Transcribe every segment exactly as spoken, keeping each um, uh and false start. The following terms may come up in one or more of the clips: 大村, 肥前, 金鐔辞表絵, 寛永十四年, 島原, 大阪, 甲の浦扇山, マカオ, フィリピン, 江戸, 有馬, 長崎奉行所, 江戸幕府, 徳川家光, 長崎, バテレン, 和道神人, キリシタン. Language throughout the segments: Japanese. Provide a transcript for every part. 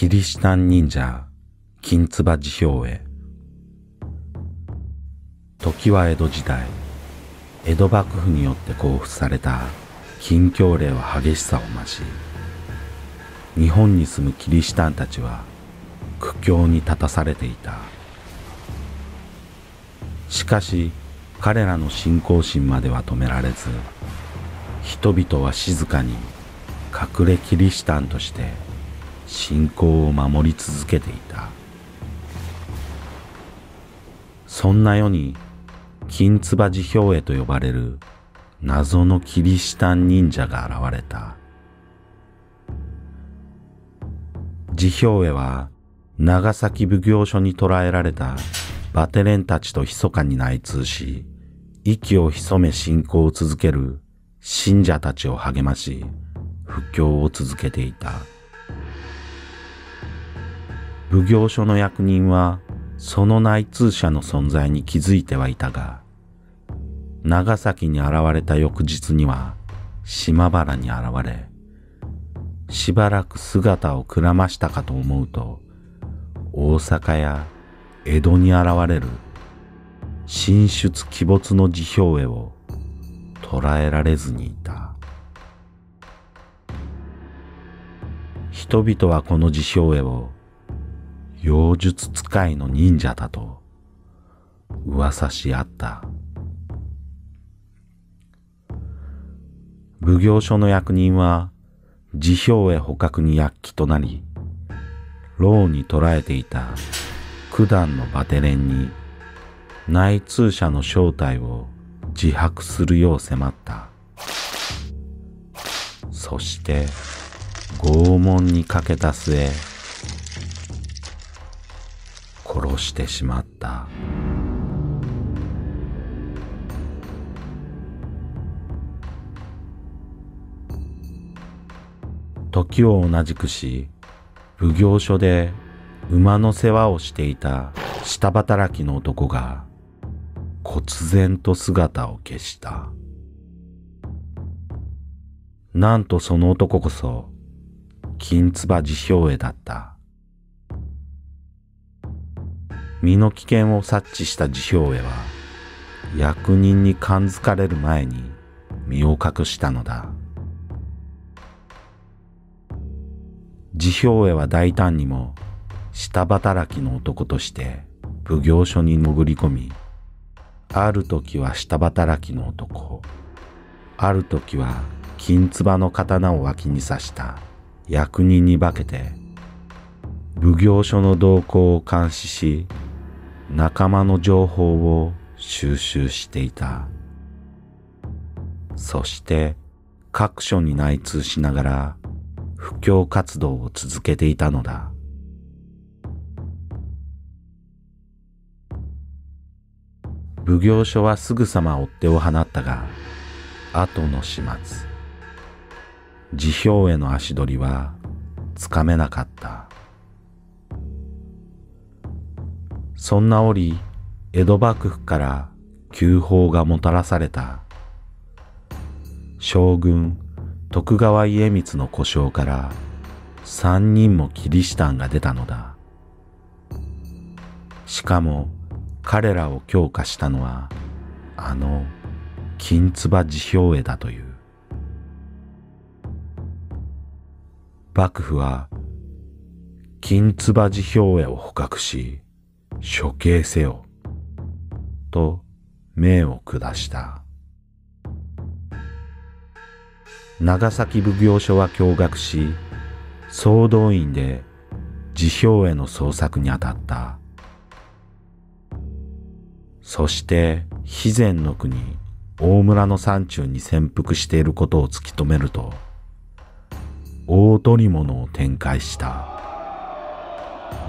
キリシタン忍者金鐔辞表絵。時は江戸時代、江戸幕府によって公布された禁教令は激しさを増し、日本に住むキリシタンたちは苦境に立たされていた。しかし彼らの信仰心までは止められず、人々は静かに隠れキリシタンとして信仰を守り続けていた。そんな世に金鐔辞表絵と呼ばれる謎のキリシタン忍者が現れた。辞表絵は長崎奉行所に捕らえられたバテレンたちと密かに内通し、息を潜め信仰を続ける信者たちを励まし、布教を続けていた。奉行所の役人はその内通者の存在に気づいてはいたが、長崎に現れた翌日には島原に現れ、しばらく姿をくらましたかと思うと、大阪や江戸に現れる神出鬼没の辞表絵を捕らえられずにいた。人々はこの辞表絵を妖術使いの忍者だと噂し合った。奉行所の役人は辞表絵捕獲に躍起となり、牢に捕らえていた九段のバテレンに内通者の正体を自白するよう迫った。そして拷問にかけた末、殺してしまった。時を同じくし、奉行所で馬の世話をしていた下働きの男が忽然と姿を消した。なんとその男こそ金鐔辞表絵だった。身の危険を察知した辞表絵は役人に感づかれる前に身を隠したのだ。辞表絵は大胆にも下働きの男として奉行所に潜り込み、ある時は下働きの男、ある時は金鐔の刀を脇に刺した役人に化けて、奉行所の動向を監視し、仲間の情報を収集していた。そして各所に内通しながら布教活動を続けていたのだ。奉行所はすぐさま追っ手を放ったが、後の始末、辞表絵の足取りはつかめなかった。そんな折、江戸幕府から急報がもたらされた。将軍徳川家光の故障から三人もキリシタンが出たのだ。しかも彼らを強化したのはあの金鐔辞表絵だという。幕府は金鐔辞表絵を捕獲し処刑せよと命を下した。長崎奉行所は驚愕し、総動員で辞表絵の捜索に当たった。そして肥前の国大村の山中に潜伏していることを突き止めると、大捕物を展開した。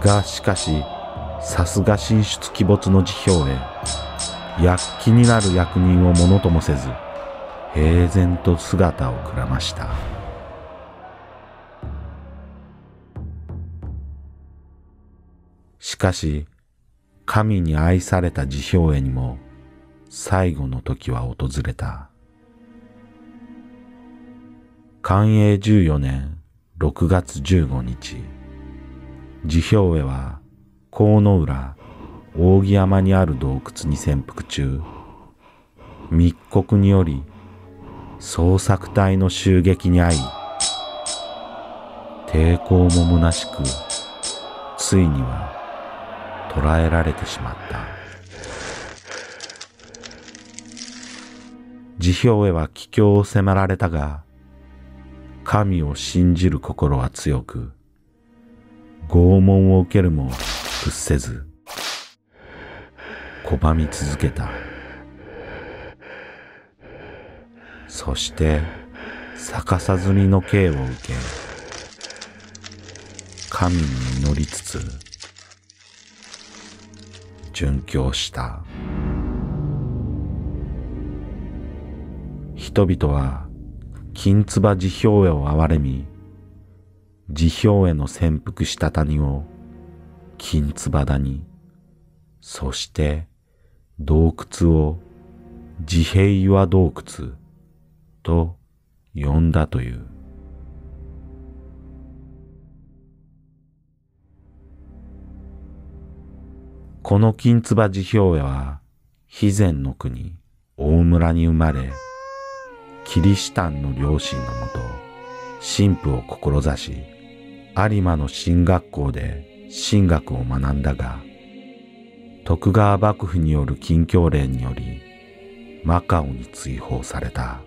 がしかしさすが神出鬼没の辞表絵、躍起になる役人をものともせず平然と姿をくらました。しかし神に愛された辞表絵にも最後の時は訪れた。寛永十四年ろくがつじゅうごにち、地表絵は甲の浦扇山にある洞窟に潜伏中、密告により捜索隊の襲撃に遭い、抵抗も虚しく、ついには捕らえられてしまった。地表絵は帰郷を迫られたが、神を信じる心は強く、拷問を受けるも屈せず、拒み続けた。そして逆さずりの刑を受け、神に祈りつつ殉教した。人々は金唾地表絵を憐れみ、地表絵の潜伏した谷を金唾谷、そして洞窟を地平岩洞窟と呼んだという。この金唾地表絵は肥前の国大村に生まれ、キリシタンの両親のもと神父を志し、有馬の神学校で神学を学んだが、徳川幕府による禁教令によりマカオに追放された。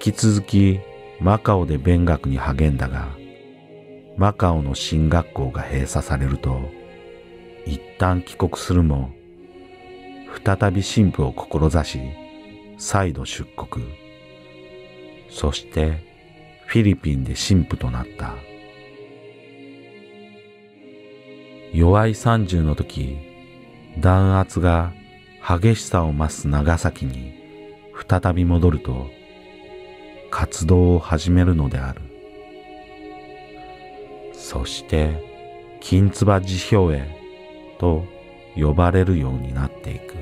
引き続きマカオで勉学に励んだが、マカオの神学校が閉鎖されると、一旦帰国するも、再び神父を志し、再度出国。そしてフィリピンで神父となった。齢さんじゅうの時、弾圧が激しさを増す長崎に再び戻ると、活動を始めるのである。そして金唾地表絵と呼ばれるようになっていく。